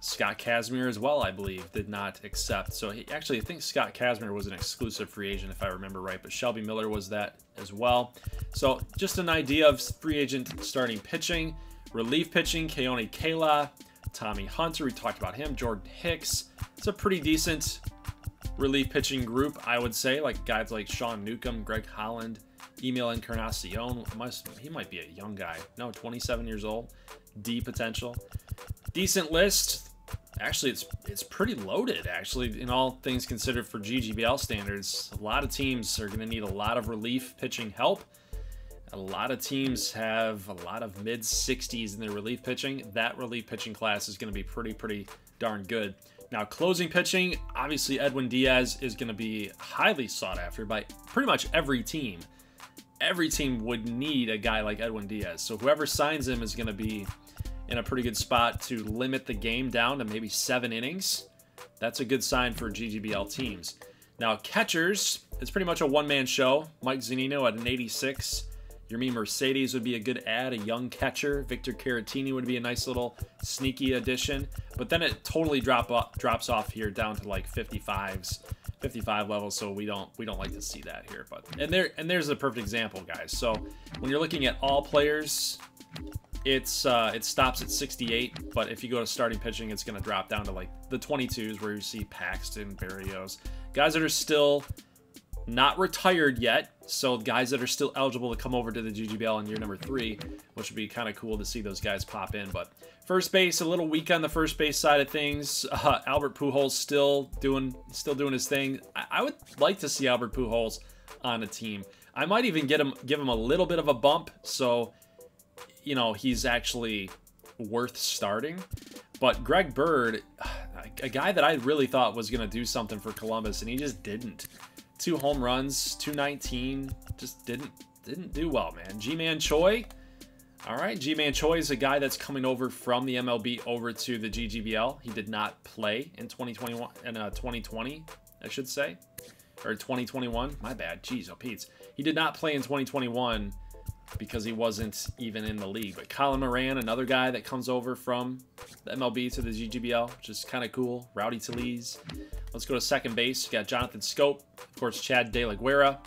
Scott Kazmir as well, I believe, did not accept. So he actually, I think Scott Kazmir was an exclusive free agent, if I remember right, but Shelby Miller was that as well. So just an idea of free agent starting pitching, relief pitching, Keone Kala, Tommy Hunter, we talked about him, Jordan Hicks. It's a pretty decent relief pitching group, I would say, like guys like Sean Newcomb, Greg Holland, Emil Encarnacion. He might be a young guy. No, 27 years old. D potential. Decent list. Actually, it's pretty loaded, actually, in all things considered for GGBL standards. A lot of teams are going to need a lot of relief pitching help. A lot of teams have a lot of mid-60s in their relief pitching. That relief pitching class is going to be pretty darn good. Now, closing pitching, obviously Edwin Diaz is going to be highly sought after by pretty much every team. Every team would need a guy like Edwin Diaz. So whoever signs him is going to be in a pretty good spot to limit the game down to maybe 7 innings. That's a good sign for GGBL teams. Now, catchers, it's pretty much a one-man show. Mike Zunino at an 86. Yermín Mercedes would be a good add, a young catcher. Victor Caratini would be a nice little sneaky addition. But then it totally drops off here down to like 55 levels. So we don't like to see that here. But there's a perfect example, guys. So when you're looking at all players, It stops at 68, but if you go to starting pitching, it's going to drop down to like the 22s where you see Paxton, Berrios, guys that are still not retired yet. So guys that are still eligible to come over to the GGBL in year number 3, which would be kind of cool to see those guys pop in. But first base, a little weak on the first base side of things. Albert Pujols still doing his thing. I would like to see Albert Pujols on a team. I might even give him a little bit of a bump, so you know he's actually worth starting. But Greg Bird, a guy that I really thought was going to do something for Columbus, and he just didn't. 2 home runs, 219, just didn't do well, man. G-Man Choi. All right, G-Man Choi is a guy that's coming over from the MLB over to the GGBL. He did not play in 2021 and 2020, I should say, or 2021. My bad. Jeez, oh Pete's. He did not play in 2021 because he wasn't even in the league. But Colin Moran, another guy that comes over from the MLB to the GGBL, which is kind of cool. Rowdy Tellez. Let's go to second base. You got Jonathan Scope. Of course, Chad De La Guerra.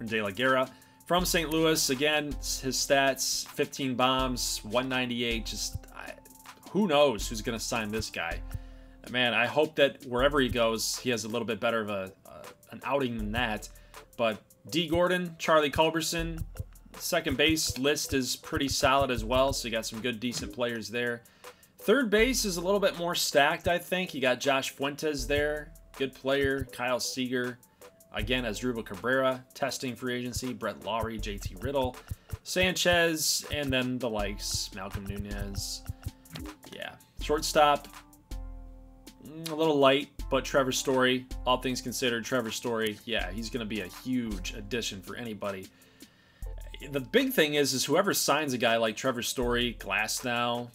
Or De La Guerra. From St. Louis. Again, his stats, 15 bombs, 198. Who knows who's going to sign this guy? Man, I hope that wherever he goes, he has a little bit better of an outing than that. But D. Gordon, Charlie Culberson. Second base list is pretty solid as well, so you got some good, decent players there. Third base is a little bit more stacked, I think. You got Josh Fuentes there, good player. Kyle Seager, again, Asdrubal Cabrera, testing free agency. Brett Lawrie, JT Riddle, Sanchez, and then the likes, Malcolm Nunez. Yeah, shortstop, a little light, but Trevor Story, all things considered, Trevor Story, yeah, he's going to be a huge addition for anybody. The big thing is whoever signs a guy like Trevor Story, Glasnow,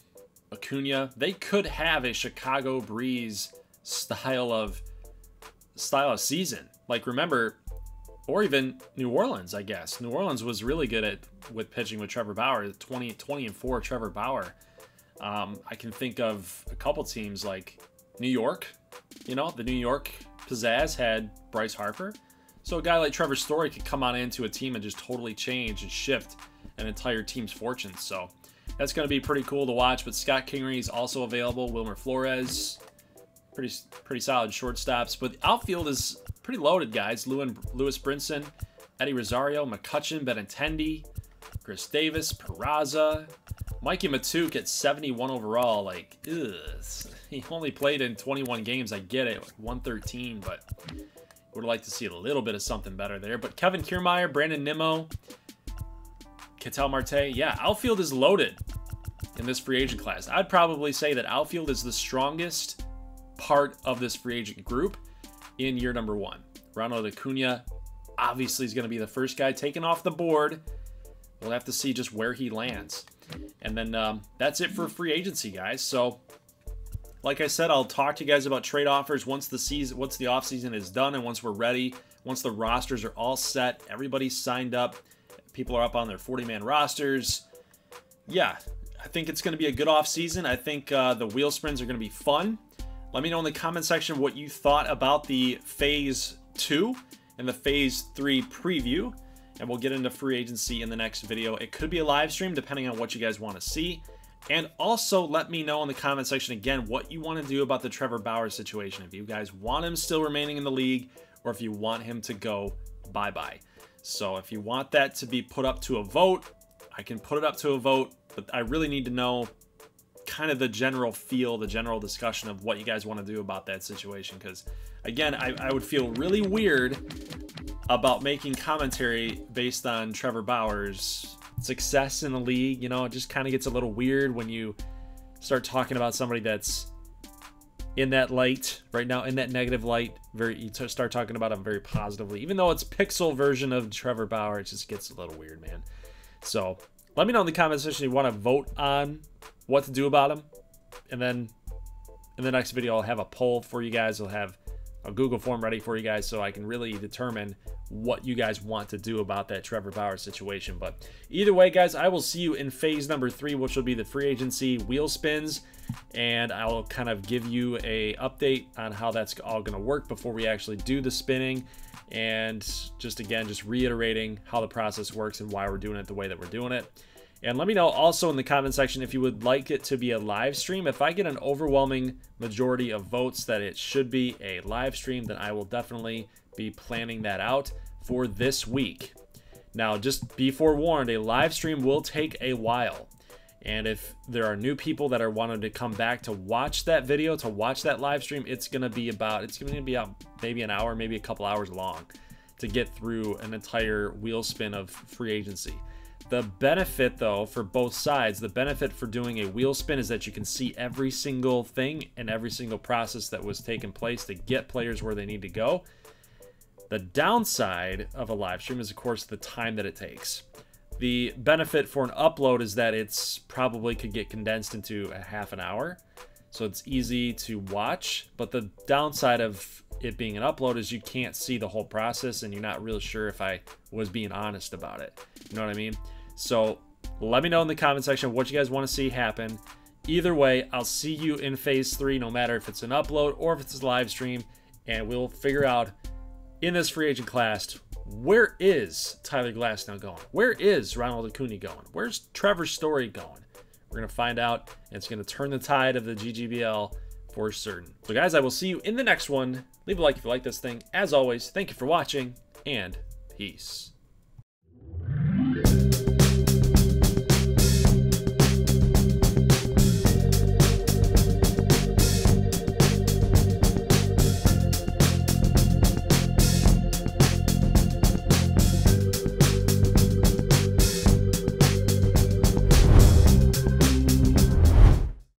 Acuna, they could have a Chicago Breeze style of season. Like, remember, or even New Orleans, I guess. New Orleans was really good with pitching with Trevor Bauer, 20 and 4 Trevor Bauer. I can think of a couple teams like New York. You know, the New York Pizzazz had Bryce Harper. So a guy like Trevor Story could come on into a team and just totally change and shift an entire team's fortunes. So that's going to be pretty cool to watch. But Scott Kingery is also available. Wilmer Flores, pretty solid shortstops. But the outfield is pretty loaded, guys. Lewis Brinson, Eddie Rosario, McCutchen, Benintendi, Chris Davis, Peraza, Mikey Matuk at 71 overall. Like, ugh, he only played in 21 games. I get it, 113, but would like to see a little bit of something better there. But Kevin Kiermaier, Brandon Nimmo, Ketel Marte. Yeah, outfield is loaded in this free agent class. I'd probably say that outfield is the strongest part of this free agent group in year number 1. Ronald Acuña obviously is going to be the first guy taken off the board. We'll have to see just where he lands. And then that's it for free agency, guys. So like I said, I'll talk to you guys about trade offers once the offseason is done and once we're ready, once the rosters are all set, everybody's signed up, people are up on their 40-man rosters. Yeah, I think it's going to be a good offseason. I think the wheel sprints are going to be fun. Let me know in the comment section what you thought about the Phase 2 and the Phase 3 preview, and we'll get into free agency in the next video. It could be a live stream depending on what you guys want to see. And also let me know in the comment section again what you want to do about the Trevor Bauer situation. If you guys want him still remaining in the league or if you want him to go bye-bye. So if you want that to be put up to a vote, I can put it up to a vote, but I really need to know kind of the general feel, the general discussion of what you guys want to do about that situation. Because again, I would feel really weird about making commentary based on Trevor Bauer's success in the league. You know, it just kind of gets a little weird when you start talking about somebody that's in that light right now, in that negative light. You start talking about him very positively, even though it's pixel version of Trevor Bauer. It just gets a little weird, man. So let me know in the comment section if you want to vote on what to do about him, and then in the next video I'll have a poll for you guys. I'll have a Google form ready for you guys so I can really determine what you guys want to do about that Trevor Bauer situation. But either way, guys, I will see you in phase number 3, which will be the free agency wheel spins, and I'll kind of give you a update on how that's all going to work before we actually do the spinning. And just again, just reiterating how the process works and why we're doing it the way that we're doing it. And let me know also in the comment section if you would like it to be a live stream. If I get an overwhelming majority of votes that it should be a live stream, then I will definitely be planning that out for this week. Now, just be forewarned, a live stream will take a while. And if there are new people that are wanting to come back to watch that video, to watch that live stream, it's going to be out maybe an hour, maybe a couple hours long to get through an entire wheel spin of free agency. The benefit, though, for both sides, the benefit for doing a wheel spin is that you can see every single thing and every single process that was taken place to get players where they need to go. The downside of a live stream is, of course, the time that it takes. The benefit for an upload is that it's probably could get condensed into a half an hour, so it's easy to watch. But the downside of it being an upload is you can't see the whole process, and you're not real sure if I was being honest about it. You know what I mean? So let me know in the comment section what you guys want to see happen. Either way, I'll see you in phase three, no matter if it's an upload or if it's a live stream, and we'll figure out in this free agent class, where is Tyler Glasnow going? Where is Ronald Acuña going? Where's Trevor Story going? We're going to find out, and it's going to turn the tide of the GGBL for certain. So guys, I will see you in the next one. Leave a like if you like this thing. As always, thank you for watching, and peace.